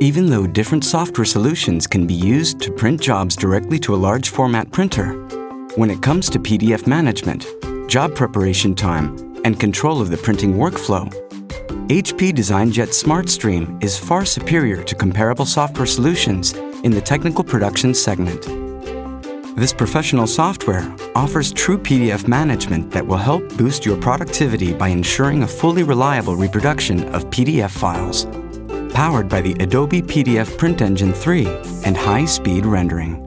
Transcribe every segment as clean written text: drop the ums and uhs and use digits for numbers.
Even though different software solutions can be used to print jobs directly to a large format printer, when it comes to PDF management, job preparation time, and control of the printing workflow, HP DesignJet SmartStream is far superior to comparable software solutions in the technical production segment. This professional software offers true PDF management that will help boost your productivity by ensuring a fully reliable reproduction of PDF files, powered by the Adobe PDF Print Engine 3 and high-speed rendering.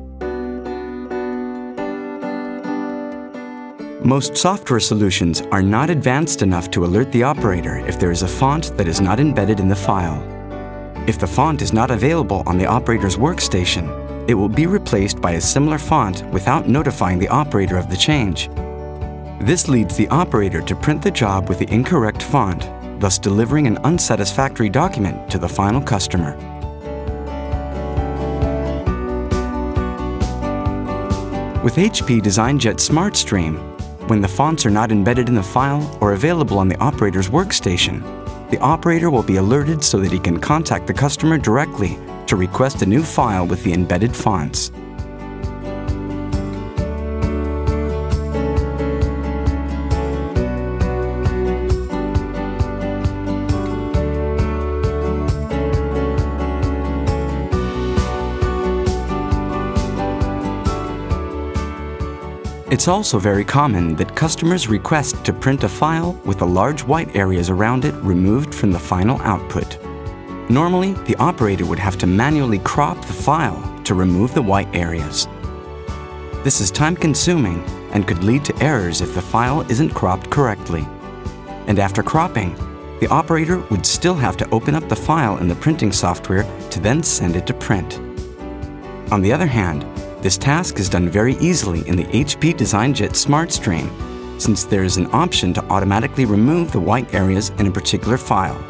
Most software solutions are not advanced enough to alert the operator if there is a font that is not embedded in the file. If the font is not available on the operator's workstation, it will be replaced by a similar font without notifying the operator of the change. This leads the operator to print the job with the incorrect font, thus delivering an unsatisfactory document to the final customer. With HP DesignJet SmartStream, when the fonts are not embedded in the file or available on the operator's workstation, the operator will be alerted so that he can contact the customer directly to request a new file with the embedded fonts. It's also very common that customers request to print a file with the large white areas around it removed from the final output. Normally, the operator would have to manually crop the file to remove the white areas. This is time-consuming and could lead to errors if the file isn't cropped correctly. And after cropping, the operator would still have to open up the file in the printing software to then send it to print. On the other hand, this task is done very easily in the HP DesignJet SmartStream, since there is an option to automatically remove the white areas in a particular file.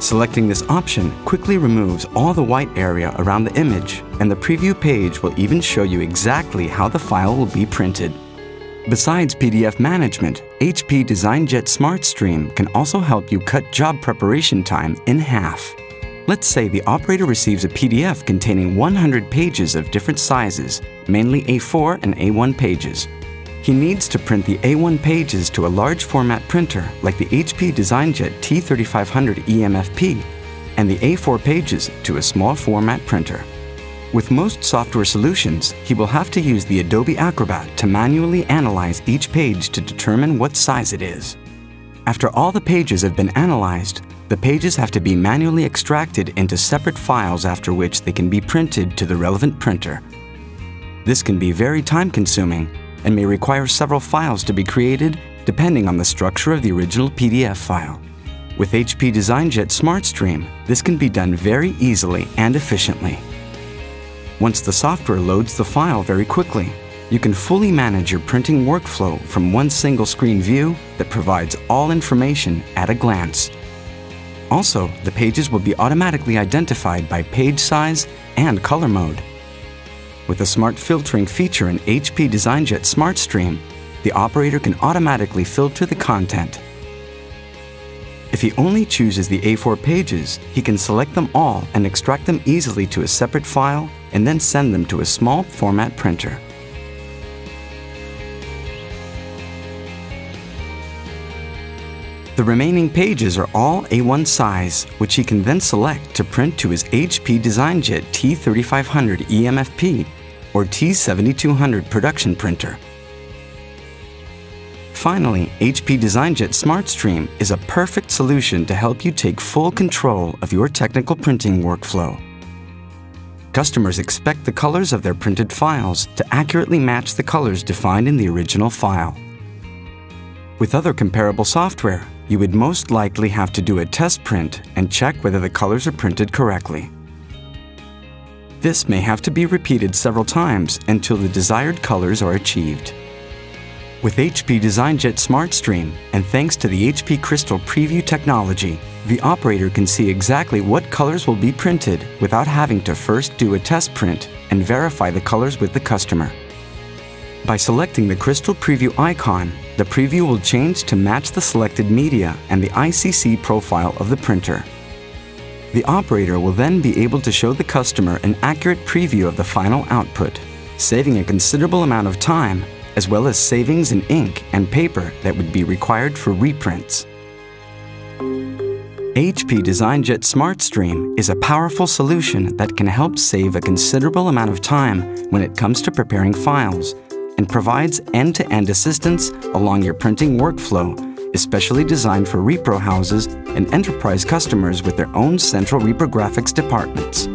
Selecting this option quickly removes all the white area around the image, and the preview page will even show you exactly how the file will be printed. Besides PDF management, HP DesignJet SmartStream can also help you cut job preparation time in half. Let's say the operator receives a PDF containing 100 pages of different sizes, mainly A4 and A1 pages. He needs to print the A1 pages to a large format printer like the HP DesignJet T3500 EMFP and the A4 pages to a small format printer. With most software solutions, he will have to use the Adobe Acrobat to manually analyze each page to determine what size it is. After all the pages have been analyzed, the pages have to be manually extracted into separate files, after which they can be printed to the relevant printer. This can be very time-consuming and may require several files to be created depending on the structure of the original PDF file. With HP DesignJet SmartStream, this can be done very easily and efficiently. Once the software loads the file very quickly, you can fully manage your printing workflow from one single screen view that provides all information at a glance. Also, the pages will be automatically identified by page size and color mode. With a smart filtering feature in HP DesignJet SmartStream, the operator can automatically filter the content. If he only chooses the A4 pages, he can select them all and extract them easily to a separate file and then send them to a small format printer. The remaining pages are all A1 size, which he can then select to print to his HP DesignJet T3500 EMFP or T7200 production printer. Finally, HP DesignJet SmartStream is a perfect solution to help you take full control of your technical printing workflow. Customers expect the colors of their printed files to accurately match the colors defined in the original file. With other comparable software, you would most likely have to do a test print and check whether the colors are printed correctly. This may have to be repeated several times until the desired colors are achieved. With HP DesignJet SmartStream, and thanks to the HP Crystal Preview technology, the operator can see exactly what colors will be printed without having to first do a test print and verify the colors with the customer. By selecting the Crystal Preview icon, the preview will change to match the selected media and the ICC profile of the printer. The operator will then be able to show the customer an accurate preview of the final output, saving a considerable amount of time, as well as savings in ink and paper that would be required for reprints. HP DesignJet SmartStream is a powerful solution that can help save a considerable amount of time when it comes to preparing files, and provides end-to-end assistance along your printing workflow, especially designed for repro houses and enterprise customers with their own central reprographics departments.